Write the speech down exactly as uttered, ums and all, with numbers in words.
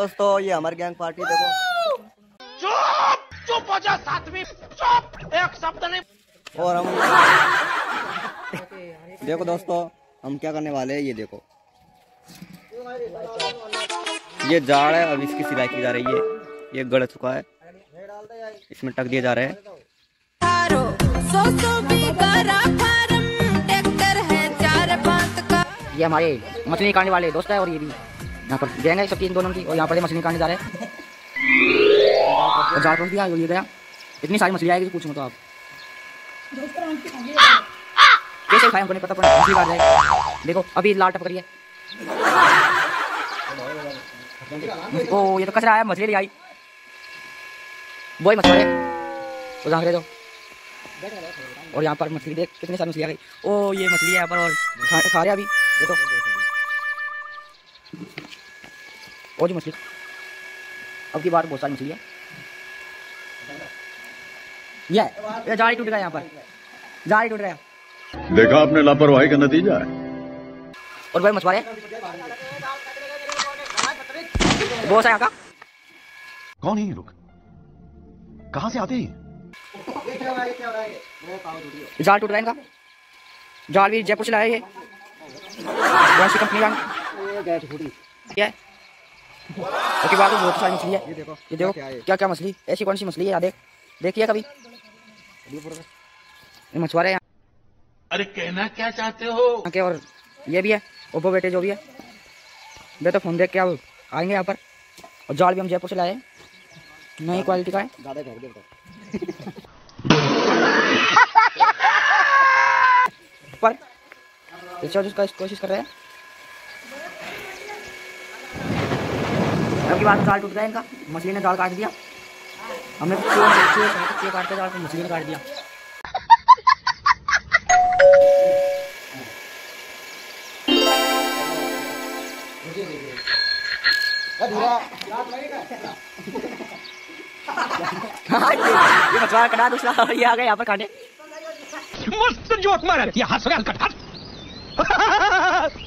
दोस्तों ये हमारी गैंग पार्टी देखो। चुप चुप हो जा साथी, चुप, एक शब्द नहीं। और हम देखो दोस्तों हम क्या करने वाले हैं, ये देखो ये जाड़ है और इसकी सिलाई की जा रही है। ये गड़ चुका है, इसमें टक दिए जा रहे हैं। ये हमारे मछली निकालने वाले दोस्त है और ये भी यहाँ पर गैंग है, सब इन दोनों की। और यहाँ पर मछली निकालने जा रहे हैं, जाड़ पहुँच गया, ये गया, इतनी सारी मछली आएगी पूछो तो आप कैसे उठाए, हमको नहीं पता पड़ा। देखो अभी लाल टपक रही है। ओ ये तो कचरा आया, मछली आई वही मछली तो झाँक रहे दो। और यहाँ पर मछली देख कितनी सारी मछली आ गई। ओ ये मछली है यहाँ पर और खा, खा रहे अभी देखो। और जी मछली अब की बार बहुत सारी मछली है। ये जाल टूट गया, यहाँ पर जाल टूट गया, देखा आपने लापरवाही का नतीजा है। और भाई मछुआरे बहुत सारे, कौन है ये लोग, कहाँ से आते हैं? जाल टूट रहा है इनका, जाल भी जयपुर से लाए ये कंपनी का। ओके बात, बहुत सारी मछली है ये देखो, ये देखो क्या क्या मछली, ऐसी कौन सी मछली है यार, देख देखिए कभी मछुआरे यहाँ। अरे कहना क्या चाहते हो? और ये भी है ओप्पो बेटे, जो भी है बे तो फोन देख के अब आएंगे यहाँ पर। और जाल भी हम जयपुर से लाए, नई क्वालिटी का है। पर इसका कोशिश कर रहे हैं, अबकी बात जाल टूट गया इनका, मछली ने जाल काट दिया। हमने काटते जाल को मछली ने काट दिया। ये मछुआरा कटा दूसरा ये आ गया यहाँ पर खाने, मस्त जोक मारा, ये हाथ से कटा।